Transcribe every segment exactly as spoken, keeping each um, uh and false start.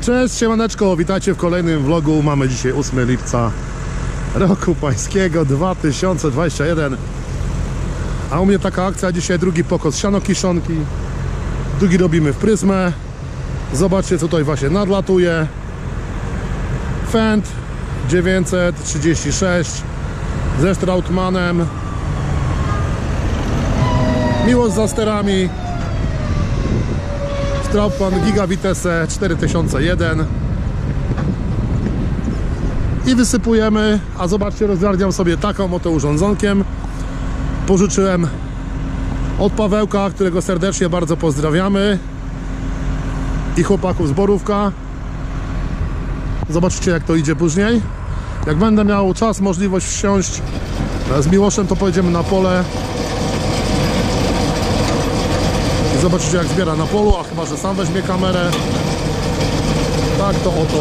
Cześć, siemaneczko, witajcie w kolejnym vlogu. Mamy dzisiaj ósmego lipca roku pańskiego dwa tysiące dwudziestego pierwszego. A u mnie taka akcja dzisiaj, drugi pokos siano-kiszonki. Drugi robimy w pryzmę. Zobaczcie, co tutaj właśnie nadlatuje. Fendt dziewięćset trzydzieści sześć ze Strautmanem. Miłosz za sterami. Trapman Gigavitesse cztery tysiące jeden i wysypujemy, a zobaczcie, rozgarniam sobie taką oto urządzonkiem. Pożyczyłem od Pawełka, którego serdecznie bardzo pozdrawiamy, i chłopaków z Borówka. Zobaczycie, jak to idzie później. Jak będę miał czas, możliwość wsiąść z Miłoszem, to pojedziemy na pole. Zobaczycie, jak zbiera na polu, a chyba że sam weźmie kamerę. Tak to oto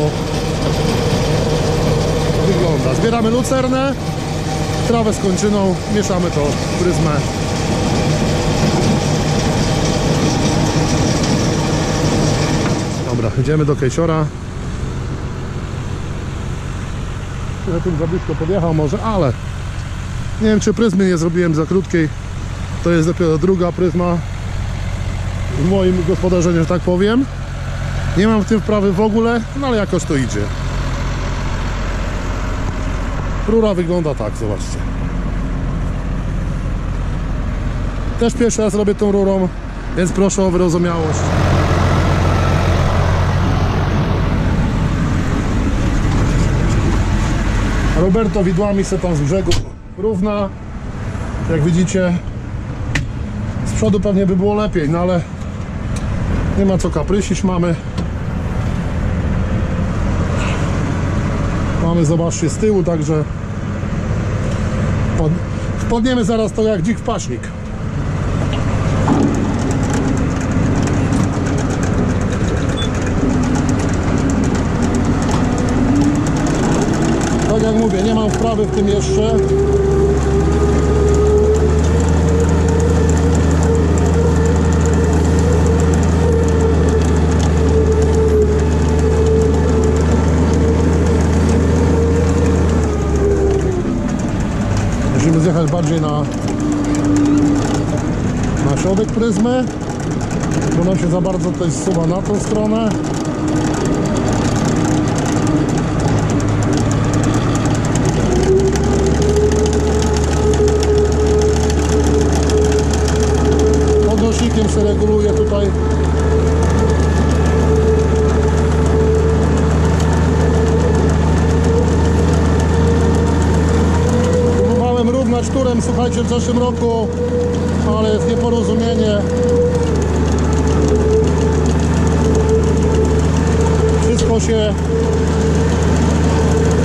wygląda. Zbieramy lucernę, trawę z kończyną, mieszamy to w pryzmę. Dobra, idziemy do kejsiora. Ja tu za blisko podjechał może, ale nie wiem, czy pryzmy nie zrobiłem za krótkiej. To jest dopiero druga pryzma w moim gospodarzeniu, że tak powiem. Nie mam w tym wprawy w ogóle, no ale jakoś to idzie. Rura wygląda tak, zobaczcie. Też pierwszy raz robię tą rurą, więc proszę o wyrozumiałość. Roberto widłami se tam z brzegu równa. Jak widzicie, z przodu pewnie by było lepiej, no ale nie ma co kaprysić, mamy mamy zobaczcie z tyłu, także pod, wpadniemy zaraz to jak dzik w paśnik. Tak jak mówię, nie mam wprawy w tym jeszcze. Musimy zjechać bardziej na, na środek pryzmy, bo nam się za bardzo tutaj zsuwa na tą stronę. Podnośnikiem się reguluje tutaj turem, słuchajcie, w zeszłym roku, ale jest nieporozumienie. Wszystko się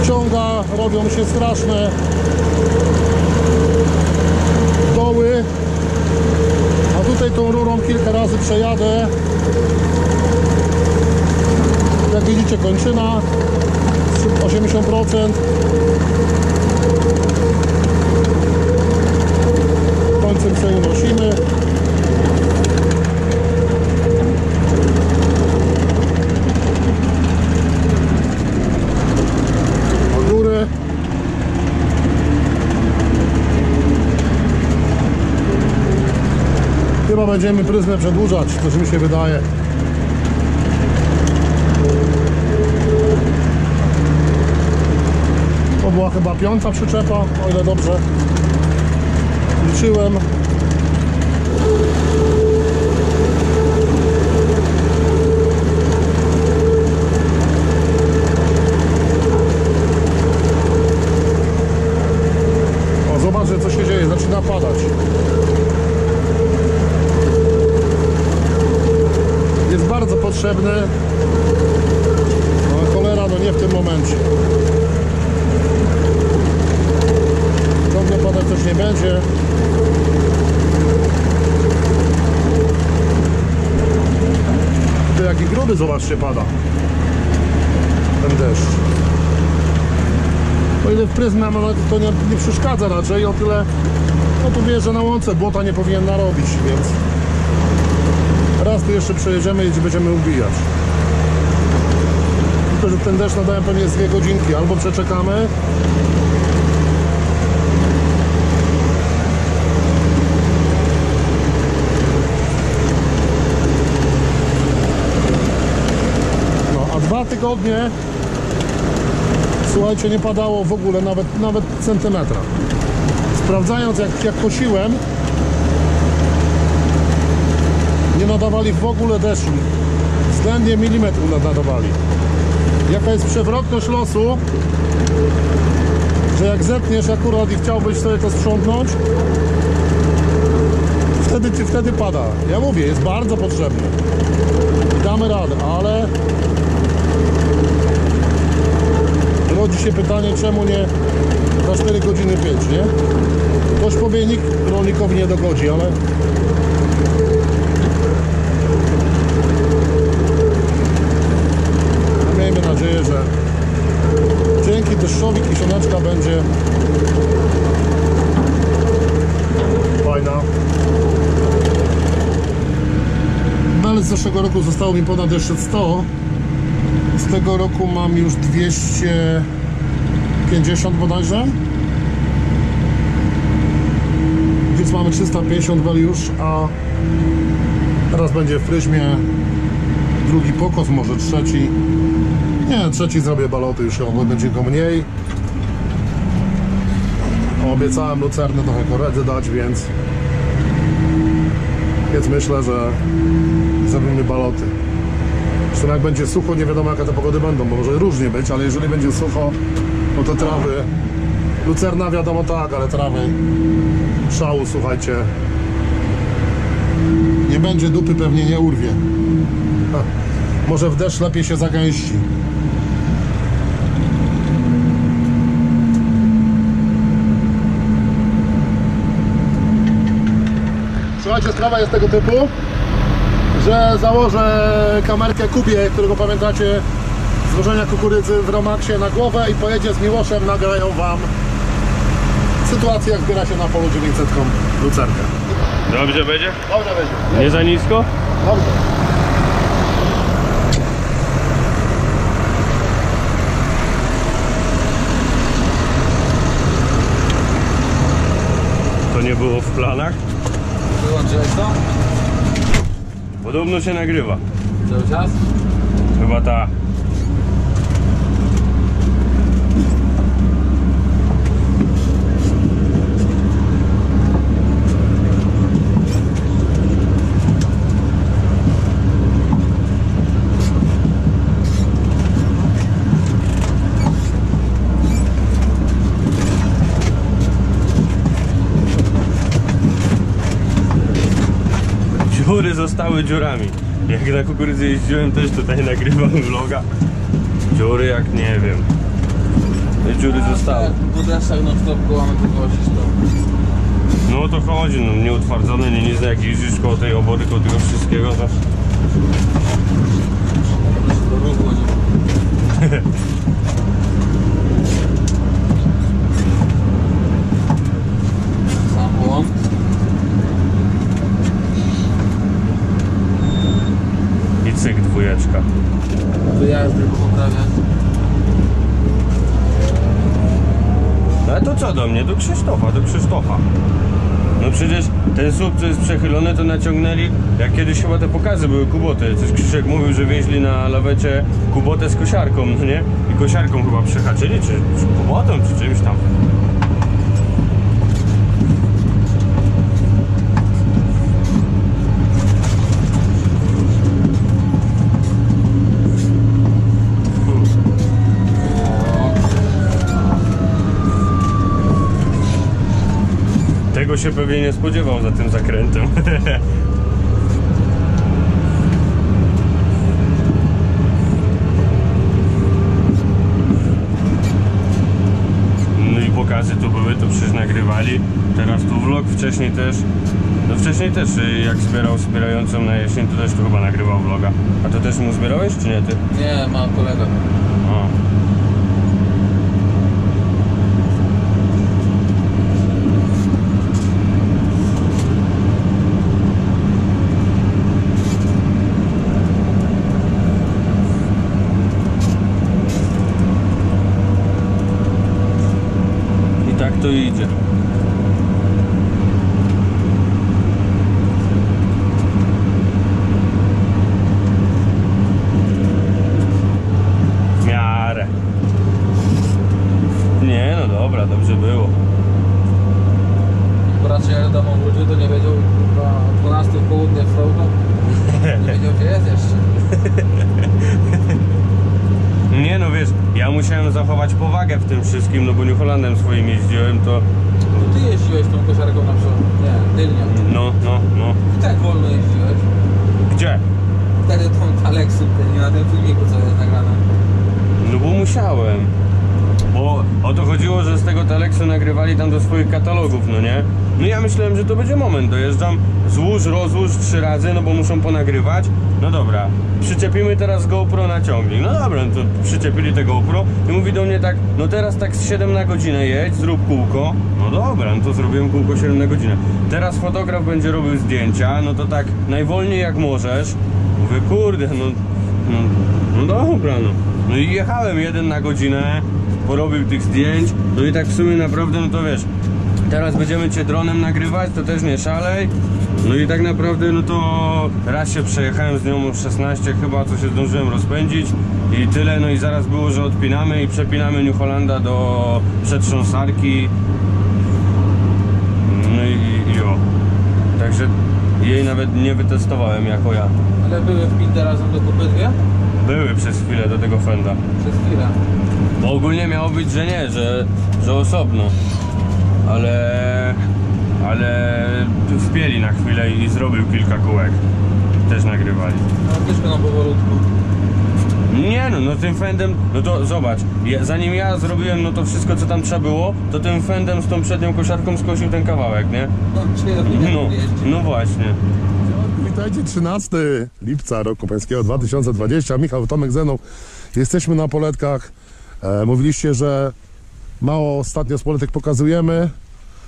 wciąga, robią się straszne doły, a tutaj tą rurą kilka razy przejadę. Jak widzicie, kończyna osiemdziesiąt procent. Końcem się unosimy. Do góry. Chyba będziemy pryzmę przedłużać, to mi się wydaje. To była chyba piąta przyczepa, o ile dobrze liczyłem. O, zobaczę, co się dzieje, zaczyna padać. Jest bardzo potrzebny, ale cholera, no nie w tym momencie. Ciągle padać też nie będzie. To jaki gruby, zobaczcie, pada ten deszcz. O ile w pryzmę to nie, nie przeszkadza raczej, o tyle no tu wjeżdża na łące, błota nie powinien narobić, więc raz tu jeszcze przejedziemy i będziemy ubijać. Ten deszcz nadaje pewnie dwie godzinki. Albo przeczekamy. No, a dwa tygodnie, słuchajcie, nie padało w ogóle nawet, nawet centymetra. Sprawdzając, jak, jak kosiłem, nie nadawali w ogóle deszczu. Względnie milimetrów nadawali. Jaka jest przewrotność losu, że jak zetniesz akurat i chciałbyś sobie to sprzątnąć, wtedy, wtedy pada. Ja mówię, jest bardzo potrzebny. Damy radę, ale rodzi się pytanie, czemu nie za cztery godziny pięć, nie? Ktoś powie, nikt rolnikowi nie dogodzi, ale miejmy nadzieję, że dzięki deszczowi kiszoneczka będzie fajna. Ale z zeszłego roku zostało mi ponad jeszcze sto. Z tego roku mam już dwieście pięćdziesiąt bodajże. Więc mamy trzysta pięćdziesiąt weliusz, a teraz będzie w pryzmie drugi pokos, może trzeci. Nie, trzeci zrobię baloty już, bo będzie go mniej. Obiecałem lucernę trochę koredzy dać, więc więc myślę, że zrobimy baloty. Zresztą jak będzie sucho, nie wiadomo jaka te pogody będą, bo może różnie być, ale jeżeli będzie sucho, no to trawy, lucerna wiadomo tak, ale trawy, szału, słuchajcie, nie będzie, dupy pewnie nie urwie. Ha, może w deszcz lepiej się zagęści. Słuchajcie, sprawa jest tego typu, że założę kamerkę Kubie, którego pamiętacie z wożenia kukurydzy w Romaxie, na głowę i pojedzie z Miłoszem, nagrają wam sytuację, jak zbiera się na polu dziewięćsetką lucerkę. Dobrze będzie? Dobrze będzie. Nie za nisko? Dobrze. To nie było w planach? Wyłączyłeś to? Podobno się nagrywa. Cały czas? Chyba ta. Dziury zostały dziurami. Jak na kukurydzy jeździłem, też tutaj nagrywam vloga. Dziury jak nie wiem. Te dziury A, zostały. Po deszczach no stop kołamy wygłosić to. No to chodzi, no nieutwardzone, nie, nie zna jak jeździsz koło tej obory, koło tego wszystkiego. To... dwójeczka. To ja już tylko poprawiam. Ale to co do mnie? Do Krzysztofa, do Krzysztofa. No przecież ten słup, co jest przechylony, to naciągnęli, jak kiedyś chyba te pokazy były Kuboty. Coś Krzyszek mówił, że wieźli na lawecie Kubotę z kosiarką, no nie? I kosiarką chyba przehaczyli, czy, czy Kubotą, czy czymś tam. Tego się pewnie nie spodziewał za tym zakrętem. No i pokazy tu były, to przecież nagrywali. Teraz tu vlog, wcześniej też. No wcześniej też, jak zbierał zbierającą na jesień, to też tu chyba nagrywał vloga. A to też mu zbierałeś, czy nie ty? Nie, mam kolegę. to idzie. W miarę. Nie, no dobra, dobrze było. Akurat się do domu wrócił, to nie wiedział o dwunastej w południe w Frołku. Nie wiedział, gdzie jest jeszcze. Nie, no wiesz, ja musiałem zachować powagę w tym wszystkim, no bo New Hollandem swoim jeździłem, to... No ty jeździłeś tą koszarką na przód, nie, tylnią. No, no, no. I tak wolno jeździłeś. Gdzie? Wtedy tą Teleksu, nie na tym filmiku, co jest nagrane. No bo musiałem. Bo o to chodziło, że z tego Teleksu nagrywali tam do swoich katalogów, no nie? No ja myślałem, że to będzie moment, dojeżdżam, złóż, rozłóż trzy razy, no bo muszą ponagrywać. No dobra, przyczepimy teraz GoPro na ciągnik. No dobra, to przyczepili te GoPro i mówi do mnie tak, no teraz tak z siedem na godzinę jedź, zrób kółko. No dobra, no to zrobiłem kółko siedem na godzinę. Teraz fotograf będzie robił zdjęcia, no to tak najwolniej jak możesz. Mówię, kurde, no, no, no dobra, no. No i jechałem jeden na godzinę, porobił tych zdjęć, no i tak w sumie naprawdę, no to wiesz, teraz będziemy cię dronem nagrywać, to też nie szalej. No i tak naprawdę, no to raz się przejechałem z nią o szesnaście chyba, co się zdążyłem rozpędzić i tyle, no i zaraz było, że odpinamy i przepinamy New Hollanda do przetrząsarki. No i, i o. Także jej nawet nie wytestowałem jako ja. Ale były wpinte razem do kupy dwie? Były przez chwilę do tego Fenda. Przez chwilę. Bo ogólnie miało być, że nie, że, że osobno. Ale... ale wpieli na chwilę i zrobił kilka kółek. Też nagrywali. No też będą powolutku. Nie no, no tym Fendem, no to zobacz, ja, zanim ja zrobiłem no to wszystko co tam trzeba było, to tym Fendem z tą przednią koszarką skosił ten kawałek, nie? No, no właśnie. Witajcie trzynastego lipca roku pańskiego dwa tysiące dwudziestego. Michał, Tomek, Zenon. Jesteśmy na poletkach. E, mówiliście, że mało ostatnio z poletek pokazujemy.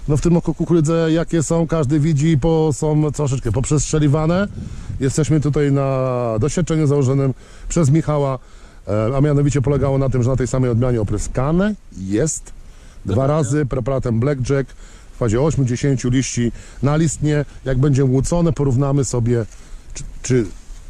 No w tym oku kukurydze jakie są, każdy widzi, bo są troszeczkę poprzestrzeliwane. Jesteśmy tutaj na doświadczeniu założonym przez Michała, a mianowicie polegało na tym, że na tej samej odmianie opryskane jest dwa razy preparatem Blackjack w fazie osiem do dziesięciu liści na listnie. Jak będzie łucone, porównamy sobie, czy, czy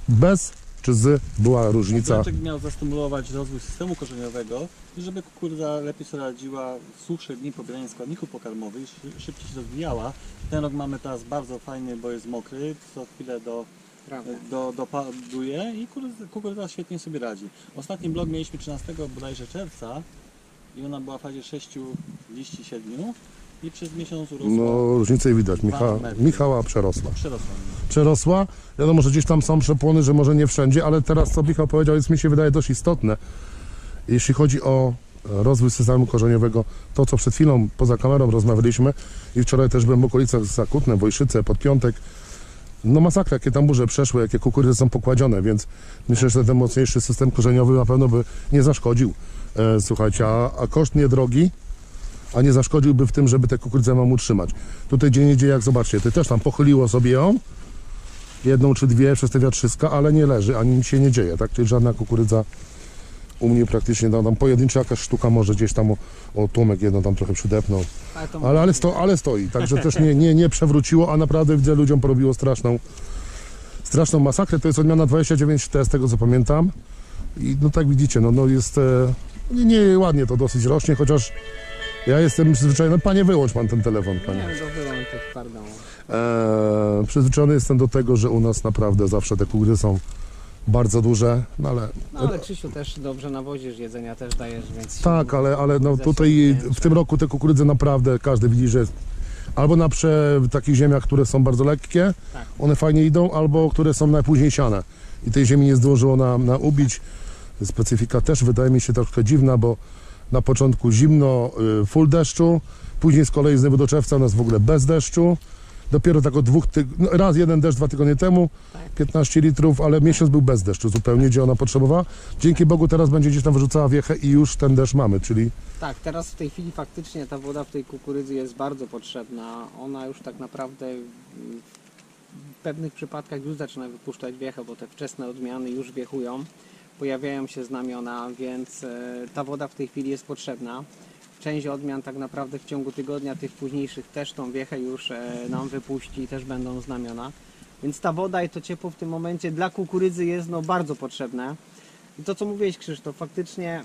bez, czy z była różnica. Blackjack miał zastymulować rozwój systemu korzeniowego i żeby kukurydza lepiej sobie radziła w suchszych dni pobierania składników pokarmowych i szybciej się rozwijała. Ten rok mamy teraz bardzo fajny, bo jest mokry, co chwilę do, do, dopaduje i kukurydza świetnie sobie radzi. Ostatni blok mieliśmy trzynastego bodajże czerwca i ona była w fazie sześciu liści siedmiu i przez miesiąc urosła. No różnicę widać, Micha Michała przerosła. Przerosła. Przerosła. Wiadomo, że gdzieś tam są przepłony, że może nie wszędzie, ale teraz co Michał powiedział jest mi się wydaje dość istotne. Jeśli chodzi o rozwój systemu korzeniowego, to co przed chwilą poza kamerą rozmawialiśmy i wczoraj też byłem w okolicach Zakutne, Wojszyce, Podpiątek. No masakra, jakie tam burze przeszły, jakie kukurydze są pokładzione, więc myślę, że ten mocniejszy system korzeniowy na pewno by nie zaszkodził. E, słuchajcie, a, a koszt niedrogi, a nie zaszkodziłby w tym, żeby te kukurydze mam utrzymać. Tutaj gdzie nie dzieje, jak zobaczcie, ty też tam pochyliło sobie ją, jedną czy dwie przez te wiatrzyska, ale nie leży, ani nic się nie dzieje, tak? Czyli żadna kukurydza u mnie praktycznie tam, tam pojedyncza jakaś sztuka może gdzieś tam o, o Tomek jedno tam trochę przydepnął, ale, ale, sto, ale stoi, także też nie, nie, nie przewróciło, a naprawdę widzę ludziom porobiło straszną straszną masakrę. To jest odmiana dwadzieścia dziewięć T z tego co pamiętam i no tak widzicie, no, no jest nie, nie ładnie to dosyć rośnie, chociaż ja jestem przyzwyczajony, panie wyłącz pan ten telefon, panie. Nie, to wyłącz, pardon. Eee, przyzwyczajony jestem do tego, że u nas naprawdę zawsze te kukury są bardzo duże, no ale... No ale Krzysiu też dobrze nawozisz, jedzenia też dajesz, więc... Tak, ale, ale no tutaj w tym roku te kukurydze naprawdę każdy widzi, że jest albo na prze, takich ziemiach, które są bardzo lekkie, tak, one fajnie idą, albo które są najpóźniej siane i tej ziemi nie zdążyło na, na ubić. Specyfika też wydaje mi się troszkę dziwna, bo na początku zimno, full deszczu, później z kolei znowu do czerwca u nas w ogóle bez deszczu. Dopiero tak od dwóch tygodni, raz jeden deszcz dwa tygodnie temu, piętnaście litrów, ale miesiąc był bez deszczu zupełnie, gdzie ona potrzebowała. Dzięki Bogu teraz będzie gdzieś tam wyrzucała wiechę i już ten deszcz mamy, czyli... Tak, teraz w tej chwili faktycznie ta woda w tej kukurydzy jest bardzo potrzebna. Ona już tak naprawdę w pewnych przypadkach już zaczyna wypuszczać wiechę, bo te wczesne odmiany już wiechują. Pojawiają się znamiona, więc ta woda w tej chwili jest potrzebna. część odmian tak naprawdę w ciągu tygodnia, tych późniejszych też tą wiechę już nam wypuści i też będą znamiona. Więc ta woda i to ciepło w tym momencie dla kukurydzy jest no bardzo potrzebne. I to co mówiłeś, Krzysztof, faktycznie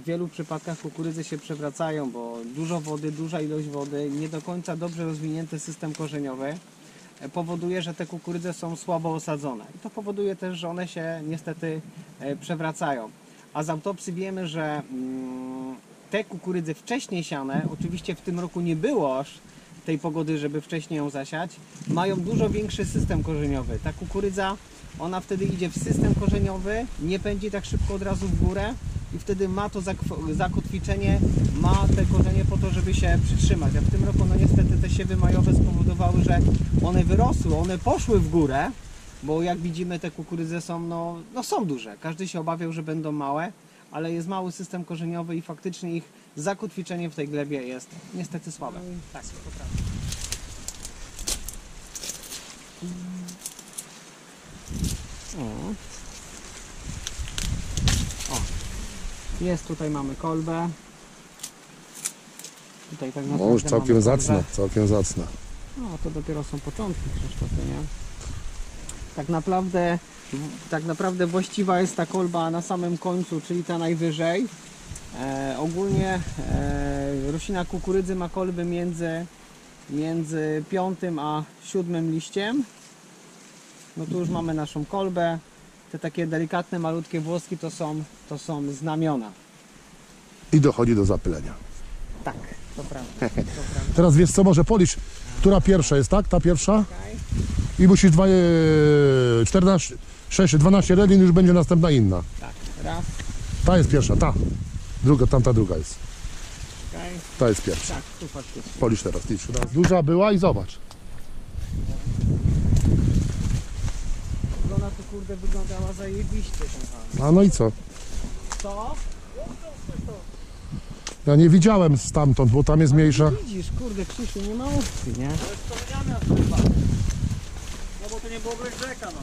w wielu przypadkach kukurydzy się przewracają, bo dużo wody, duża ilość wody, nie do końca dobrze rozwinięty system korzeniowy powoduje, że te kukurydze są słabo osadzone. I to powoduje też, że one się niestety przewracają. A z autopsji wiemy, że te kukurydzy wcześniej siane, oczywiście w tym roku nie było aż tej pogody, żeby wcześniej ją zasiać, mają dużo większy system korzeniowy. Ta kukurydza, ona wtedy idzie w system korzeniowy, nie pędzi tak szybko od razu w górę i wtedy ma to zakotwiczenie, ma te korzenie po to, żeby się przytrzymać. A w tym roku no niestety te siewy majowe spowodowały, że one wyrosły, one poszły w górę, bo jak widzimy te kukurydze są, no, no są duże. Każdy się obawiał, że będą małe, ale jest mały system korzeniowy i faktycznie ich zakotwiczenie w tej glebie jest niestety słabe. Tak, to prawda. O. O. Jest, tutaj mamy kolbę. Tutaj tak naprawdę. O, już całkiem zacna, całkiem zacna. No to dopiero są początki, Krzysztofie, nie? Tak naprawdę, tak naprawdę właściwa jest ta kolba na samym końcu, czyli ta najwyżej. E, ogólnie e, roślina kukurydzy ma kolby między, między piątym a siódmym liściem. No tu już mamy naszą kolbę. Te takie delikatne, malutkie włoski to są, to są znamiona. I dochodzi do zapylenia. Tak, to prawda. To prawda. Teraz wiesz co, może policz, która pierwsza jest, tak? Ta pierwsza? Okay. I musisz czternaście, sześć, dwanaście relin, już będzie następna inna. Tak, raz. Ta jest pierwsza, ta. Druga, tamta druga jest. Okay. Ta jest pierwsza. Tak, tu faktycznie. Policz teraz, licz. Raz, duża była i zobacz. Ona tu kurde wyglądała zajebiście. A no i co? To? Ja nie widziałem stamtąd, bo tam jest ale mniejsza. Widzisz, kurde, Krzysiu, nie ma opcji, nie? Ale wspomniane o tym panu. No bo to nie było Blackjacka, no.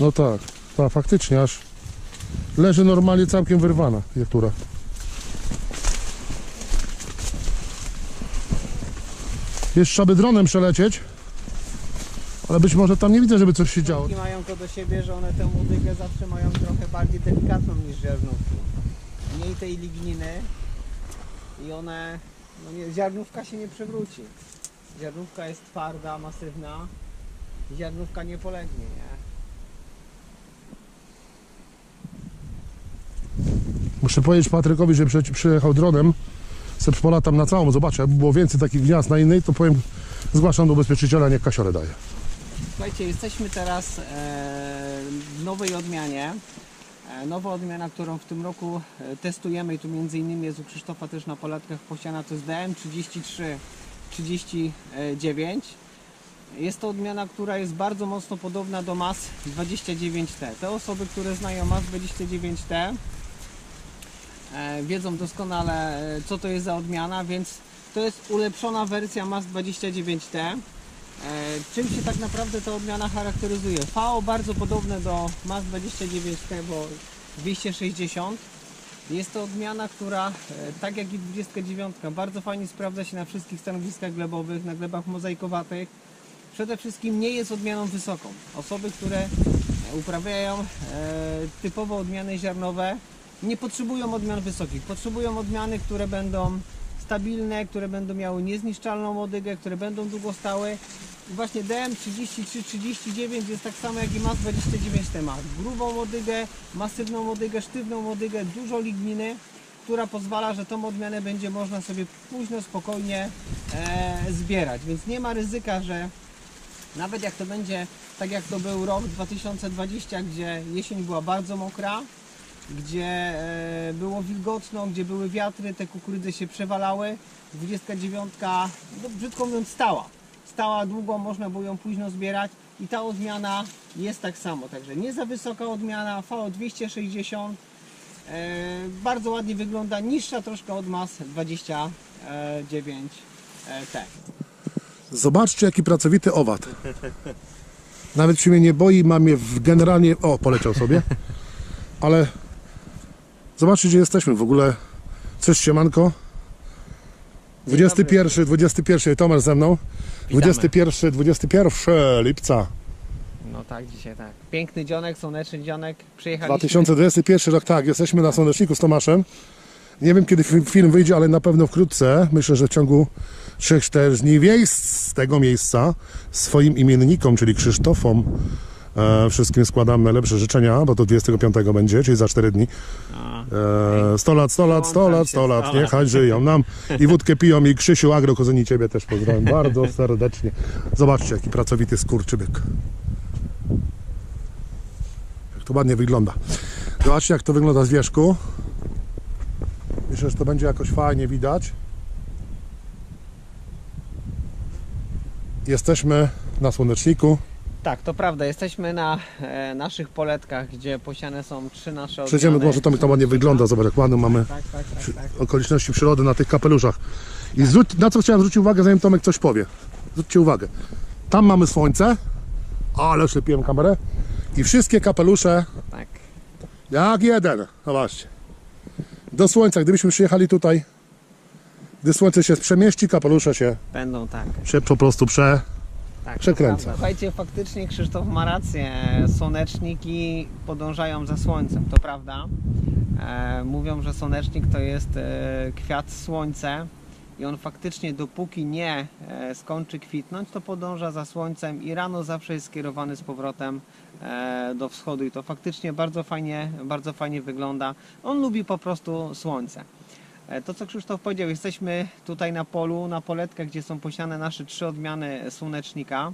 No tak, ta faktycznie aż leży normalnie całkiem wyrwana jektura. Jeszcze by dronem przelecieć. Ale być może tam nie widzę, żeby coś się działo. Mają to do siebie, że one tę łodykę zawsze mają trochę bardziej delikatną niż ziarnówki. Mniej tej ligniny i one... No nie, ziarnówka się nie przewróci. Ziarnówka jest twarda, masywna. Ziarnówka nie polegnie, nie? Muszę powiedzieć Patrykowi, że przyjechał dronem. Se polatam na całą, zobaczę. Jakby było więcej takich gniazd na innej, to powiem, zgłaszam do ubezpieczyciela, niech kasiorę daje. Słuchajcie, jesteśmy teraz w nowej odmianie. Nowa odmiana, którą w tym roku testujemy i tu między innymi jest u Krzysztofa też na polatkach posiana, to jest D M trzy trzy trzy dziewięć. Jest to odmiana, która jest bardzo mocno podobna do M A S dwadzieścia dziewięć T. Te osoby, które znają M A S dwadzieścia dziewięć T wiedzą doskonale, co to jest za odmiana, więc to jest ulepszona wersja M A S dwadzieścia dziewięć T. Czym się tak naprawdę ta odmiana charakteryzuje? V O bardzo podobne do M A S dwadzieścia dziewięć T, bo dwieście sześćdziesiąt. Jest to odmiana, która tak jak i dwadzieścia dziewięć bardzo fajnie sprawdza się na wszystkich stanowiskach glebowych, na glebach mozaikowatych. Przede wszystkim nie jest odmianą wysoką. Osoby, które uprawiają typowo odmiany ziarnowe, nie potrzebują odmian wysokich. Potrzebują odmiany, które będą stabilne, które będą miały niezniszczalną łodygę, które będą długo stały. I właśnie D M trzy trzy trzy dziewięć jest tak samo jak i M A S dwadzieścia dziewięć T. Ma grubą łodygę, masywną łodygę, sztywną łodygę, dużo ligniny, która pozwala, że tą odmianę będzie można sobie późno, spokojnie e, zbierać. Więc nie ma ryzyka, że nawet jak to będzie, tak jak to był rok dwa tysiące dwudziesty, gdzie jesień była bardzo mokra, gdzie było wilgotno, gdzie były wiatry, te kukurydze się przewalały. dwadzieścia dziewięć, no brzydko mówiąc, stała. Stała długo, można było ją późno zbierać i ta odmiana jest tak samo. Także nie za wysoka odmiana, V O dwieście sześćdziesiąt, bardzo ładnie wygląda, niższa troszkę od M A S dwadzieścia dziewięć T. Zobaczcie jaki pracowity owad. Nawet się mnie nie boi, mam je w generalnie... O, poleciał sobie. Ale... Zobaczcie, gdzie jesteśmy w ogóle Cześć, siemanko. dwudziesty pierwszy, dwudziesty pierwszy, Tomasz ze mną. dwudziesty pierwszy, dwudziesty pierwszy lipca. No tak, dzisiaj tak. Piękny dzionek, słoneczny dzionek. Przyjechaliśmy. dwa tysiące dwudziesty pierwszy rok, tak, jesteśmy na Słoneczniku z Tomaszem. Nie wiem, kiedy film wyjdzie, ale na pewno wkrótce. Myślę, że w ciągu trzech, czterech dni z tego miejsca swoim imiennikom, czyli Krzysztofom, e, wszystkim składam najlepsze życzenia, bo to dwudziestego piątego będzie, czyli za cztery dni. E, sto lat, sto lat, sto lat, sto lat, niechaj żyją nam. I wódkę piją, i Krzysiu Agro, kozyni ciebie też pozdrawiam bardzo serdecznie. Zobaczcie, jaki pracowity skurczybyk. Jak to ładnie wygląda. Zobaczcie, jak to wygląda z wierzchu. Myślę, że to będzie jakoś fajnie widać. Jesteśmy na Słoneczniku. Tak, to prawda. Jesteśmy na e, naszych poletkach, gdzie posiane są trzy nasze odmiany. Przejdziemy, może Tomek tam ładnie wygląda. Zobacz, jak ładnie mamy tak, tak, tak, tak, tak. okoliczności przyrody na tych kapeluszach. I tak. zwróć, na co chciałem zwrócić uwagę, zanim Tomek coś powie. Zwróćcie uwagę. Tam mamy słońce. Ale ślepiłem kamerę. I wszystkie kapelusze tak. jak jeden. Zobaczcie. Do słońca, gdybyśmy przyjechali tutaj, gdy słońce się przemieści, kapelusze się będą tak. się po prostu prze, tak, przekręca. To Słuchajcie, faktycznie Krzysztof ma rację. Słoneczniki podążają za słońcem, to prawda. E, mówią, że słonecznik to jest e, kwiat słońce i on faktycznie dopóki nie e, skończy kwitnąć, to podąża za słońcem i rano zawsze jest skierowany z powrotem do wschodu i to faktycznie bardzo fajnie, bardzo fajnie wygląda. On lubi po prostu słońce. To, co Krzysztof powiedział, jesteśmy tutaj na polu, na poletkach, gdzie są posiane nasze trzy odmiany słonecznika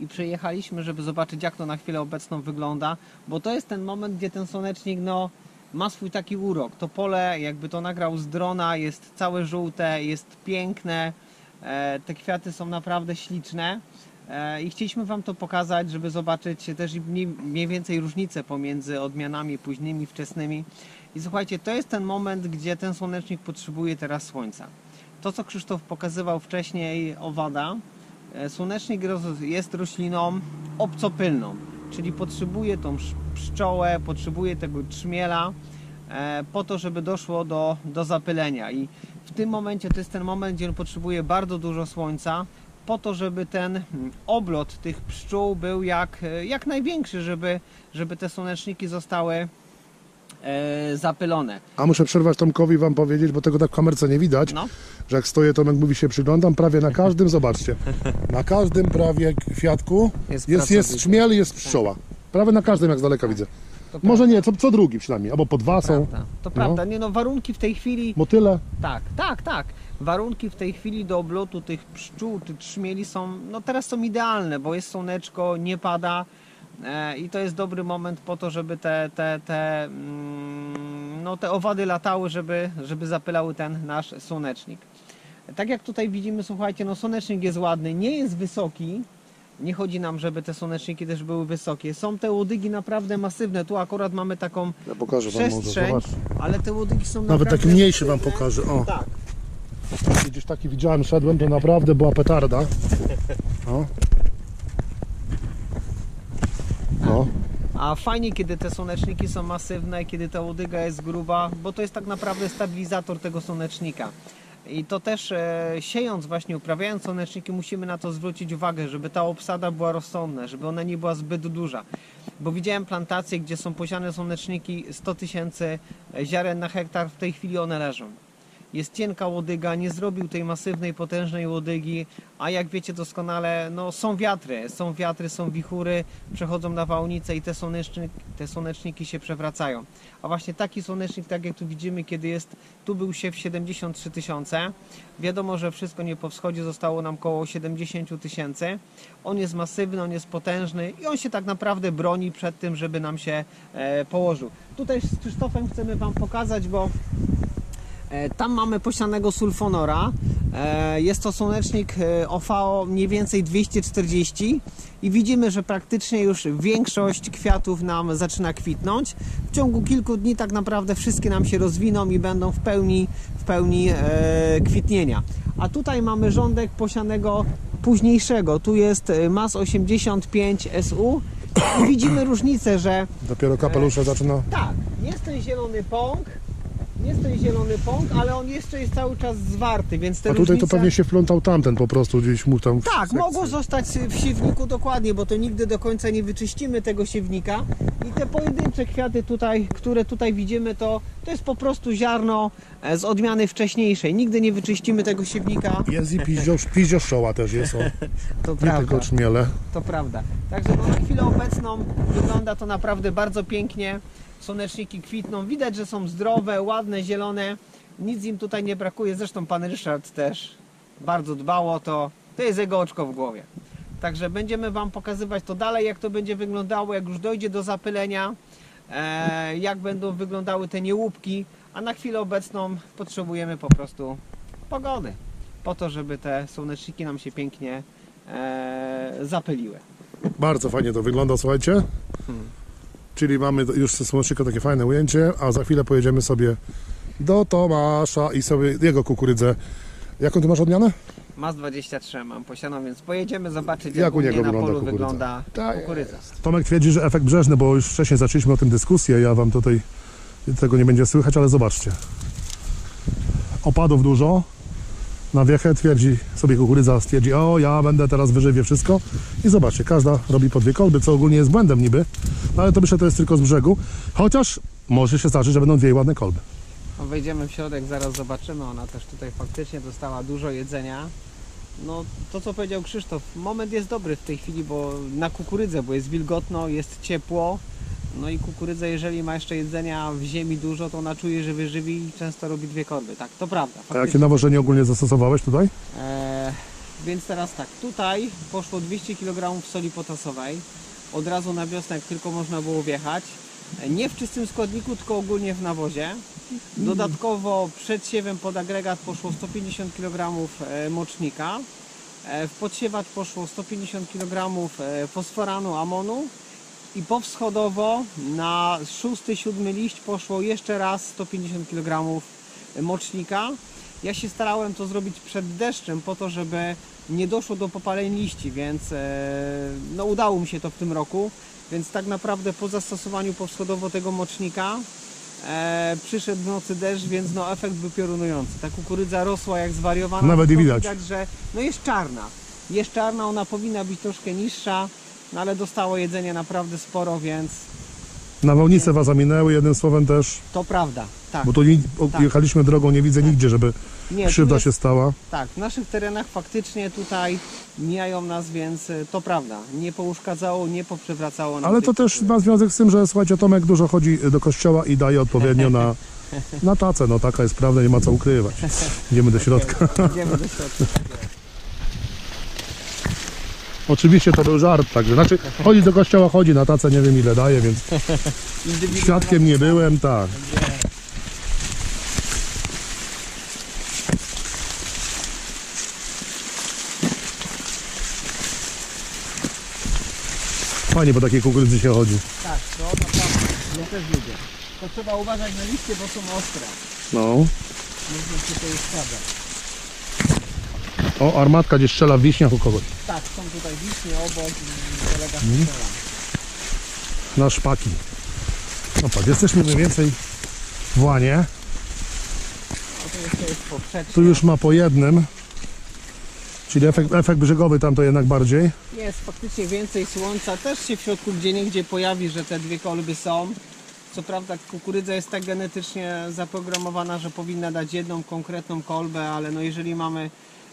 i przyjechaliśmy, żeby zobaczyć, jak to na chwilę obecną wygląda, bo to jest ten moment, gdzie ten słonecznik no, ma swój taki urok. To pole, jakby to nagrał z drona, jest całe żółte, jest piękne, te kwiaty są naprawdę śliczne. I chcieliśmy wam to pokazać, żeby zobaczyć też mniej więcej różnicę pomiędzy odmianami późnymi, wczesnymi. I słuchajcie, to jest ten moment, gdzie ten słonecznik potrzebuje teraz słońca. To, co Krzysztof pokazywał wcześniej, owada. Słonecznik jest rośliną obcopylną, czyli potrzebuje tą pszczołę, potrzebuje tego trzmiela po to, żeby doszło do, do zapylenia. I w tym momencie to jest ten moment, gdzie on potrzebuje bardzo dużo słońca, po to, żeby ten oblot tych pszczół był jak, jak największy, żeby, żeby te słoneczniki zostały e, zapylone. A muszę przerwać Tomkowi i wam powiedzieć, bo tego tak w kamerce nie widać, no. że jak stoję, Tomek mówi, się przyglądam, prawie na każdym, zobaczcie, na każdym prawie kwiatku jest, jest, jest trzmiel, jest pszczoła. Prawie na każdym, jak z daleka widzę. Może nie, co, co drugi przynajmniej, albo po dwa są. To prawda, no. nie no, warunki w tej chwili... Motyle? Tak, tak, tak. Warunki w tej chwili do oblotu tych pszczół czy trzmieli są, no teraz są idealne, bo jest słoneczko, nie pada e, i to jest dobry moment po to, żeby te, te, te, mm, no, te owady latały, żeby, żeby zapylały ten nasz słonecznik. Tak jak tutaj widzimy, słuchajcie, no słonecznik jest ładny, nie jest wysoki. Nie chodzi nam, żeby te słoneczniki też były wysokie. Są te łodygi naprawdę masywne. Tu akurat mamy taką ja pokażę wam przestrzeń, może, ale te łodygi są nawet naprawdę taki mniejszy masywne. Wam pokażę. O. Tak. Gdzieś taki widziałem, szedłem, to naprawdę była petarda. O. O. A fajnie, kiedy te słoneczniki są masywne, kiedy ta łodyga jest gruba, bo to jest tak naprawdę stabilizator tego słonecznika. I to też e, siejąc właśnie, uprawiając słoneczniki, musimy na to zwrócić uwagę, żeby ta obsada była rozsądna, żeby ona nie była zbyt duża. Bo widziałem plantacje, gdzie są posiane słoneczniki sto tysięcy ziaren na hektar, w tej chwili one leżą. Jest cienka łodyga, nie zrobił tej masywnej, potężnej łodygi, a jak wiecie doskonale, no są wiatry, są wiatry, są wichury, przechodzą nawałnice i te słoneczniki, te słoneczniki się przewracają. A właśnie taki słonecznik, tak jak tu widzimy, kiedy jest, tu był siew siedemdziesiąt trzy tysiące, wiadomo, że wszystko nie po wschodzie, zostało nam koło siedemdziesiąt tysięcy. On jest masywny, on jest potężny i on się tak naprawdę broni przed tym, żeby nam się e, położył. Tutaj z Krzysztofem chcemy wam pokazać, bo tam mamy posianego Sulfonora, jest to słonecznik O V O mniej więcej dwieście czterdzieści i widzimy, że praktycznie już większość kwiatów nam zaczyna kwitnąć. W ciągu kilku dni tak naprawdę wszystkie nam się rozwiną i będą w pełni, w pełni kwitnienia. A tutaj mamy rządek posianego późniejszego, tu jest M A S osiemdziesiąt pięć S U i widzimy różnicę, że... Dopiero kapelusze zaczyna... Tak, jest ten zielony pąk. Jest ten zielony pąk, ale on jeszcze jest cały czas zwarty, więc ten. A tutaj różnica... to pewnie się wplątał tamten po prostu, gdzieś mu tam... Tak, mogło zostać w siewniku dokładnie, bo to nigdy do końca nie wyczyścimy tego siewnika. I te pojedyncze kwiaty tutaj, które tutaj widzimy, to, to jest po prostu ziarno z odmiany wcześniejszej. Nigdy nie wyczyścimy tego siewnika. Jest i piździoszoła też jest. O. To nie prawda. Tylko czmiele. To prawda. Także no, na chwilę obecną wygląda to naprawdę bardzo pięknie. Słoneczniki kwitną, widać, że są zdrowe, ładne, zielone, nic im tutaj nie brakuje, zresztą pan Ryszard też bardzo dbał o to, to jest jego oczko w głowie. Także będziemy wam pokazywać to dalej, jak to będzie wyglądało, jak już dojdzie do zapylenia, e, jak będą wyglądały te niełupki, a na chwilę obecną potrzebujemy po prostu pogody, po to, żeby te słoneczniki nam się pięknie e, zapyliły. Bardzo fajnie to wygląda, słuchajcie. Hmm. Czyli mamy już ze słonecznika takie fajne ujęcie, a za chwilę pojedziemy sobie do Tomasza i sobie jego kukurydzę. Jaką ty masz odmianę? mas dwadzieścia trzy mam posianą, więc pojedziemy zobaczyć, jak, jak u niego nie wygląda, na polu kukurydza. wygląda kukurydza. Tomek twierdzi, że efekt brzeżny, bo już wcześniej zaczęliśmy o tym dyskusję, ja wam tutaj tego nie będzie słychać, ale zobaczcie. Opadów dużo na wiechę, twierdzi sobie kukurydza, stwierdzi, o ja będę teraz wyżywię wszystko i zobaczcie, każda robi po dwie kołby, co ogólnie jest błędem niby, no ale to myślę, to jest tylko z brzegu, chociaż może się zdarzyć, że będą dwie ładne kolby. No, wejdziemy w środek, zaraz zobaczymy, ona też tutaj faktycznie dostała dużo jedzenia. No to co powiedział Krzysztof, moment jest dobry w tej chwili, bo na kukurydzę, bo jest wilgotno, jest ciepło, no i kukurydza, jeżeli ma jeszcze jedzenia w ziemi dużo, to ona czuje, że wyżywi i często robi dwie korby, tak, to prawda. Faktycznie. A jakie nawożenie ogólnie zastosowałeś tutaj? Eee, więc teraz tak, tutaj poszło dwieście kilogramów soli potasowej, od razu na wiosnę, jak tylko można było wjechać, nie w czystym składniku, tylko ogólnie w nawozie. Dodatkowo przed siewem pod agregat poszło sto pięćdziesiąt kilogramów mocznika, w podsiewacz poszło sto pięćdziesiąt kilogramów fosforanu, amonu, i powschodowo na szósty siódmy liść poszło jeszcze raz sto pięćdziesiąt kilogramów mocznika. Ja się starałem to zrobić przed deszczem po to, żeby nie doszło do popaleń liści, więc no, udało mi się to w tym roku. Więc tak naprawdę po zastosowaniu powschodowo tego mocznika e, przyszedł w nocy deszcz, więc no, efekt był piorunujący. Ta kukurydza rosła jak zwariowana. Nawet i widać. widać, że no, jest czarna. Jest czarna, ona powinna być troszkę niższa. No ale dostało jedzenie naprawdę sporo, więc... Nawałnice was zaminęły, jednym słowem też... To prawda, tak. Bo tu tak. jechaliśmy drogą, nie widzę tak. nigdzie, żeby nie, krzywda jest... się stała. Tak, w naszych terenach faktycznie tutaj mijają nas, więc to prawda. Nie pouszkadzało, nie poprzewracało nas. Ale to też ma związek z tym, że słuchajcie, Tomek dużo chodzi do kościoła i daje odpowiednio na, na tacę. No taka jest prawda, nie ma co ukrywać. Idziemy do środka. Idziemy do środka. Oczywiście to był żart, także, znaczy chodzi do kościoła, chodzi na tacę, nie wiem ile daje, więc świadkiem nie byłem, tak. Fajnie po takiej kukurydzy się chodzi. Tak, to naprawdę, ja też lubię. To trzeba uważać na liście, bo są ostre. No. Można się tutaj składać. O, armatka gdzieś strzela w wiśniach u kogoś. Tak, są tutaj wiśnie obok i kolega strzela. Na szpaki. No patrz, jesteśmy mniej więcej w łanie. O, to jeszcze jest poprzeczna. Tu już ma po jednym. Czyli efekt, efekt brzegowy tam to jednak bardziej. Jest faktycznie więcej słońca. Też się w środku gdzie niegdzie pojawi, że te dwie kolby są. Co prawda kukurydza jest tak genetycznie zaprogramowana, że powinna dać jedną konkretną kolbę, ale no jeżeli mamy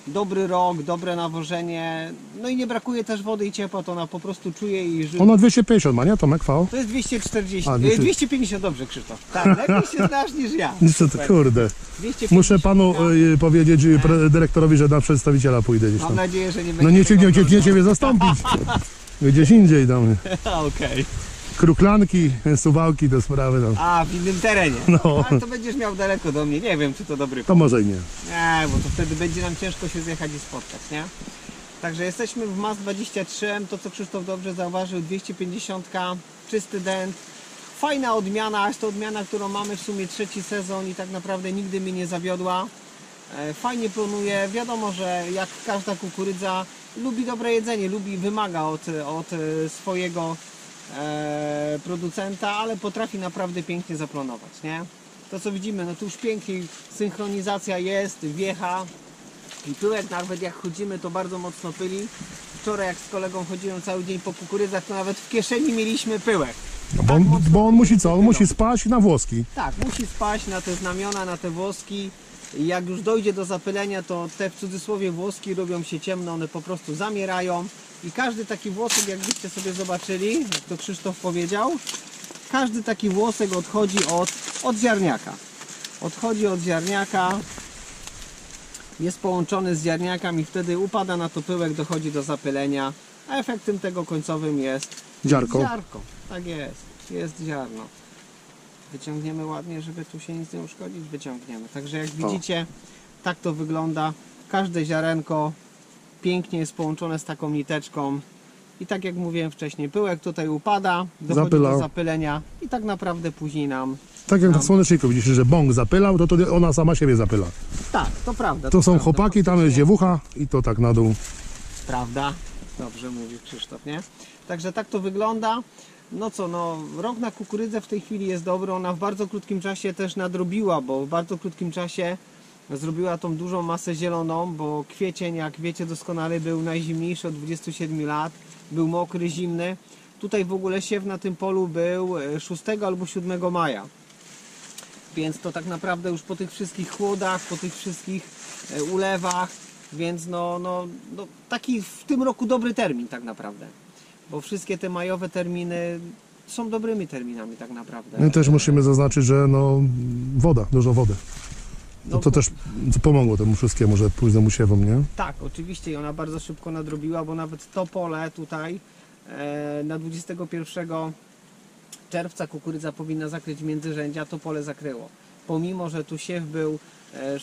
dobry rok, dobre nawożenie, no i nie brakuje też wody i ciepła, to ona po prostu czuje i żyje. Ona dwieście pięćdziesiąt ma, nie Tomek V? To jest dwieście czterdzieści, A, dwieście... dwieście pięćdziesiąt, dobrze Krzysztof, tak, lepiej się znasz niż ja. Super. Kurde, muszę panu y, powiedzieć e? dyrektorowi, że na przedstawiciela pójdę gdzieś tam. Mam nadzieję, że nie będzie. No nie cię, nie, nie, nie ciebie zastąpić, gdzieś indziej do mnie. Okej. Okay. Kruklanki, suwałki, te sprawy tam. A, w innym terenie. No. Ale to będziesz miał daleko do mnie, nie wiem czy to dobry pomysł. To może i nie. Nie, bo to wtedy będzie nam ciężko się zjechać i spotkać, nie? Także jesteśmy w mas dwadzieścia trzy M, to co Krzysztof dobrze zauważył, dwieście pięćdziesiąt, czysty dęt. Fajna odmiana, jest to odmiana, którą mamy w sumie trzeci sezon i tak naprawdę nigdy mnie nie zawiodła. Fajnie plonuje, wiadomo, że jak każda kukurydza lubi dobre jedzenie, lubi, wymaga od, od swojego producenta, ale potrafi naprawdę pięknie zaplonować, nie? to co widzimy, no tu już pięknie synchronizacja jest, wiecha i pyłek nawet jak chodzimy to bardzo mocno pyli. Wczoraj jak z kolegą chodziłem cały dzień po kukurydzach, to nawet w kieszeni mieliśmy pyłek. Bo on, tak bo on musi co? On musi spaść na włoski. Tak, musi spaść na te znamiona, na te włoski. Jak już dojdzie do zapylenia, to te w cudzysłowie włoski robią się ciemne, one po prostu zamierają. I każdy taki włosek, jakbyście sobie zobaczyli, jak to Krzysztof powiedział, każdy taki włosek odchodzi od, od ziarniaka. Odchodzi od ziarniaka, jest połączony z ziarniakiem i wtedy upada na to pyłek, dochodzi do zapylenia, a efektem tego końcowym jest ziarko. ziarko. Tak jest, jest ziarno. Wyciągniemy ładnie, żeby tu się nic nie uszkodzić, wyciągniemy. Także jak widzicie, tak to wygląda. Każde ziarenko pięknie jest połączone z taką niteczką. I tak jak mówiłem wcześniej, pyłek tutaj upada, dochodzi Zapyla. do zapylenia i tak naprawdę później nam... Tak jak nam... na słoneczniku widzisz, że bąk zapylał, to, to ona sama siebie zapyla. Tak, to prawda. To, to są prawda, chłopaki, tam jest dziewucha i to tak na dół. Prawda, dobrze mówi Krzysztof, nie? Także tak to wygląda. No co, no rok na kukurydzę w tej chwili jest dobry, ona w bardzo krótkim czasie też nadrobiła, bo w bardzo krótkim czasie zrobiła tą dużą masę zieloną, bo kwiecień, jak wiecie doskonale, był najzimniejszy od dwudziestu siedmiu lat, był mokry, zimny. Tutaj w ogóle siew na tym polu był szóstego albo siódmego maja, więc to tak naprawdę już po tych wszystkich chłodach, po tych wszystkich ulewach, więc no, no, no taki w tym roku dobry termin tak naprawdę. Bo wszystkie te majowe terminy są dobrymi terminami tak naprawdę. No i też musimy zaznaczyć, że no woda, dużo wody. No, to też pomogło temu wszystkiemu, że późnemu siewom, nie? Tak, oczywiście i ona bardzo szybko nadrobiła, bo nawet to pole tutaj na dwudziestego pierwszego czerwca kukurydza powinna zakryć międzyrzędzia, to pole zakryło. Pomimo, że tu siew był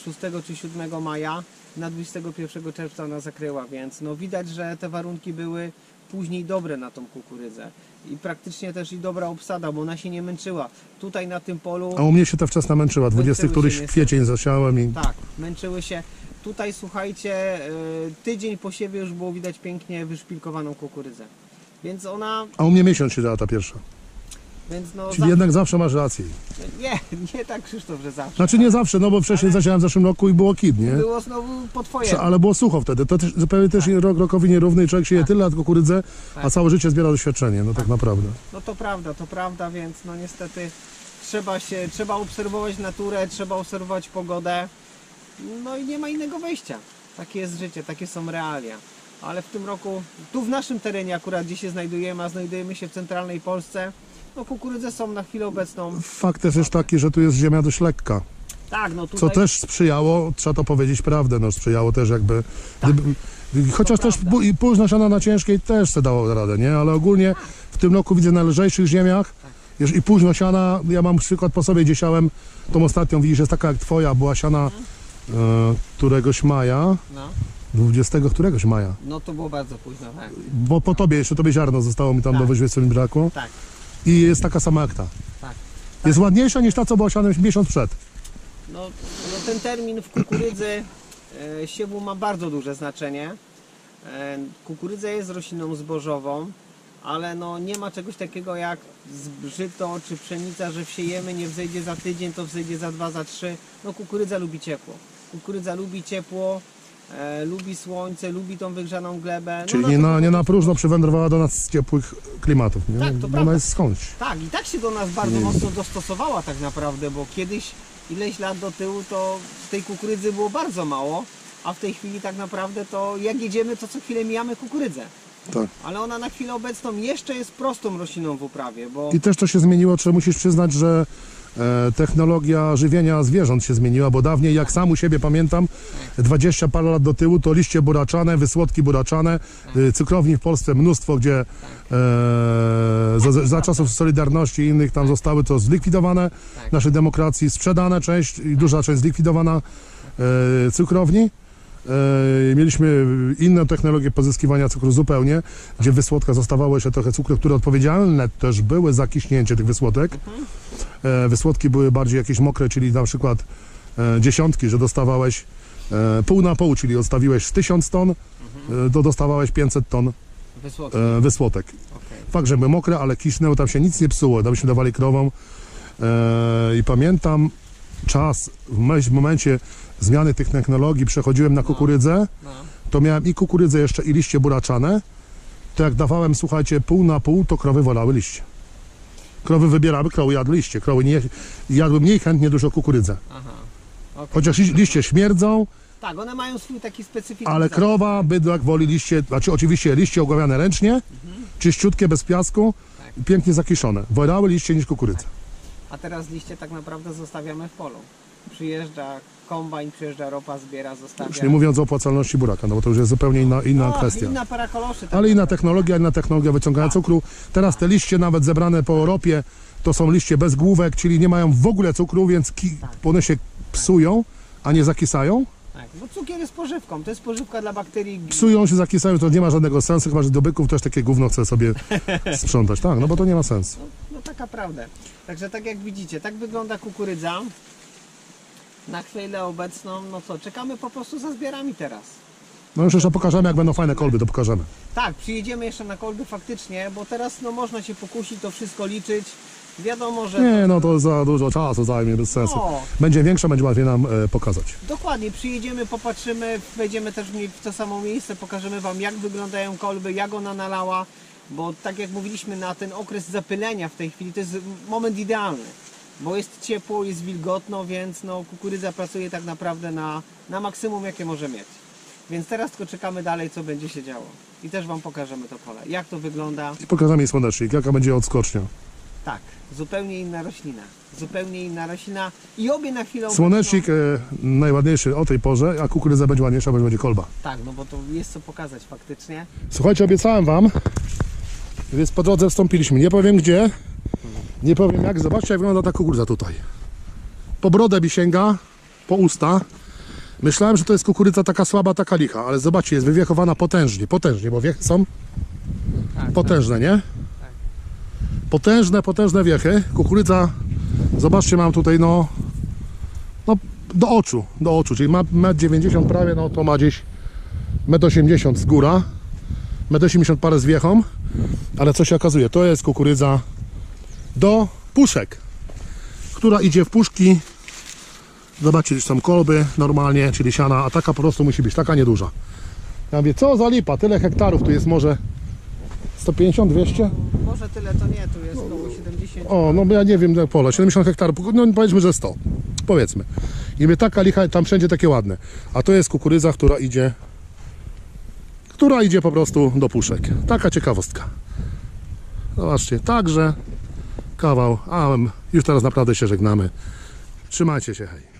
szóstego czy siódmego maja, na dwudziestego pierwszego czerwca ona zakryła, więc no widać, że te warunki były później dobre na tą kukurydzę i praktycznie też i dobra obsada, bo ona się nie męczyła. Tutaj na tym polu... A u mnie się ta wczesna męczyła, dwudziesty któryś kwiecień zasiałem i... Tak, męczyły się. Tutaj słuchajcie, tydzień po siewie już było widać pięknie wyszpilkowaną kukurydzę, więc ona... A u mnie miesiąc się dała ta pierwsza. Więc no Czyli zawsze... jednak zawsze masz rację. Nie, nie tak Krzysztof, że zawsze. Znaczy nie zawsze, no bo wcześniej ale... zasiałem w zeszłym roku i było kid, nie? Było znowu po twoje. Ale było sucho wtedy, to też, pewnie też tak. rok rokowi nierówny i człowiek sieje tak. tyle lat kukurydzę, tak. a całe życie zbiera doświadczenie, no tak. tak naprawdę. No to prawda, to prawda, więc no niestety trzeba się, trzeba obserwować naturę, trzeba obserwować pogodę, no i nie ma innego wyjścia. Takie jest życie, takie są realia. Ale w tym roku, tu w naszym terenie akurat, gdzie się znajdujemy, a znajdujemy się w centralnej Polsce, no kukurydze są na chwilę obecną. Fakt też jest taki, że tu jest ziemia dość lekka. Tak, no tutaj... Co też sprzyjało, trzeba to powiedzieć prawdę, no sprzyjało też jakby... Tak. Gdyby... Chociaż to też pół nasiona na ciężkiej też se dało radę, nie? Ale ogólnie w tym roku widzę na lżejszych ziemiach tak. i późno siana, ja mam przykład po sobie, gdzie siałem tą ostatnią, widzisz, jest taka jak twoja, była siana hmm. e, któregoś maja. No. dwudziestego któregoś maja. No to było bardzo późno, tak. Bo po tobie, jeszcze tobie ziarno zostało mi tam tak. do wyźwie, co mi brakło. Tak. I jest taka sama jak ta. Tak, tak. Jest ładniejsza niż ta, co była siana miesiąc przed. No, no ten termin w kukurydzy e, siewu ma bardzo duże znaczenie. E, kukurydza jest rośliną zbożową, ale no nie ma czegoś takiego jak żyto czy pszenica, że wsiejemy, nie wzejdzie za tydzień, to wzejdzie za dwa, za trzy. No kukurydza lubi ciepło. Kukurydza lubi ciepło. E, lubi słońce, lubi tą wygrzaną glebę. No Czyli na nie, na, nie na próżno przywędrowała do nas z ciepłych klimatów, nie? Tak, to prawda. Ona jest skądś. Tak, i tak się do nas bardzo nie. mocno dostosowała tak naprawdę, bo kiedyś ileś lat do tyłu to tej kukurydzy było bardzo mało, a w tej chwili tak naprawdę to jak jedziemy, to co chwilę mijamy kukurydzę. Tak. Ale ona na chwilę obecną jeszcze jest prostą rośliną w uprawie, bo... I też to się zmieniło, czy musisz przyznać, że technologia żywienia zwierząt się zmieniła, bo dawniej, jak sam u siebie pamiętam, dwadzieścia parę lat do tyłu, to liście buraczane, wysłodki buraczane, cukrowni w Polsce mnóstwo, gdzie e, za, za czasów Solidarności i innych tam zostały to zlikwidowane, naszej demokracji sprzedane część i duża część zlikwidowana e, cukrowni. E, mieliśmy inną technologię pozyskiwania cukru zupełnie, gdzie wysłodka zostawało jeszcze trochę cukru, które odpowiedzialne też były za kiśnięcie tych wysłodek. E, wysłodki były bardziej jakieś mokre, czyli na przykład e, dziesiątki, że dostawałeś e, pół na pół, czyli odstawiłeś z tysiąc ton, e, to dostawałeś pięćset ton e, wysłodek. Okay. Fakt, że były mokre, ale kiśnęło, tam się nic nie psuło, tam się dawali krowom. E, I pamiętam, czas w momencie zmiany tych technologii przechodziłem na kukurydzę, no, no. to miałem i kukurydzę jeszcze i liście buraczane, to jak dawałem, słuchajcie, pół na pół, to krowy wolały liście. Krowy wybierały, krowy jadły liście, krowy nie, jadły mniej chętnie dużo kukurydzę. Aha, okay. Chociaż liście śmierdzą. Tak, one mają swój taki specyficzny. Ale krowa, bydlak woli liście, znaczy oczywiście liście ogławiane ręcznie, mhm. czyściutkie, bez piasku, tak. pięknie zakiszone. Wolały liście niż kukurydza. Tak. A teraz liście tak naprawdę zostawiamy w polu. Przyjeżdża kombajn, przyjeżdża ropa, zbiera, zostawia. Już nie mówiąc o opłacalności buraka, no bo to już jest zupełnie inna, inna no, kwestia. Inna para koloszy, tak. Ale inna technologia, inna technologia wyciągania tak. cukru. Teraz te liście nawet zebrane po ropie, to są liście bez główek, czyli nie mają w ogóle cukru, więc tak. one się psują, a nie zakisają. Tak, bo cukier jest pożywką, to jest pożywka dla bakterii. Psują się, zakisają, to nie ma żadnego sensu, chyba że do byków też takie gówno chce sobie sprzątać, tak, no bo to nie ma sensu. No, no taka prawda. Także tak jak widzicie, tak wygląda kukurydza. Na chwilę obecną, no co, czekamy po prostu za zbiorami teraz. No już jeszcze pokażemy, jak będą fajne kolby, to pokażemy. Tak, przyjedziemy jeszcze na kolby faktycznie, bo teraz no można się pokusić to wszystko liczyć. Wiadomo, że... Nie, no to za dużo czasu zajmie, bez sensu. No. Będzie większa, będzie łatwiej nam e, pokazać. Dokładnie, przyjedziemy, popatrzymy, wejdziemy też w to samo miejsce, pokażemy Wam, jak wyglądają kolby, jak ona nalała, bo tak jak mówiliśmy, na ten okres zapylenia w tej chwili to jest moment idealny, bo jest ciepło, jest wilgotno, więc no, kukurydza pracuje tak naprawdę na, na maksimum, jakie może mieć. Więc teraz tylko czekamy dalej, co będzie się działo. I też Wam pokażemy to pole, jak to wygląda. I pokażemy jej słonecznik, jaka będzie odskocznia. Tak, zupełnie inna roślina, zupełnie inna roślina i obie na chwilę... Słonecznik e, najładniejszy o tej porze, a kukurydza będzie ładniejsza, bo będzie kolba. Tak, no bo to jest co pokazać faktycznie. Słuchajcie, obiecałem Wam, więc po drodze wstąpiliśmy, nie powiem gdzie, nie powiem jak, zobaczcie jak wygląda ta kukurydza tutaj. Po brodę mi sięga, po usta. Myślałem, że to jest kukurydza taka słaba, taka licha, ale zobaczcie, jest wywiechowana potężnie, potężnie, bo wiechy są tak, potężne, tak. nie? Potężne, potężne wiechy. Kukurydza, zobaczcie, mam tutaj no, no do oczu, do oczu, czyli ma metr dziewięćdziesiąt prawie, no to ma gdzieś metr osiemdziesiąt z góra, metr osiemdziesiąt parę z wiechą, ale co się okazuje, to jest kukurydza do puszek, która idzie w puszki, zobaczcie, gdzieś są kolby normalnie, czyli siana, a taka po prostu musi być, taka nieduża. Ja mówię, co za lipa, tyle hektarów, tu jest może sto pięćdziesiąt, dwieście? Może tyle, to nie, tu jest około siedemdziesiąt. O, no ja nie wiem, na pole, siedemdziesiąt hektarów, no powiedzmy, że sto, powiedzmy. I my taka licha, tam wszędzie takie ładne. A to jest kukurydza, która idzie, która idzie po prostu do puszek. Taka ciekawostka. Zobaczcie, także kawał, a już teraz naprawdę się żegnamy. Trzymajcie się, hej.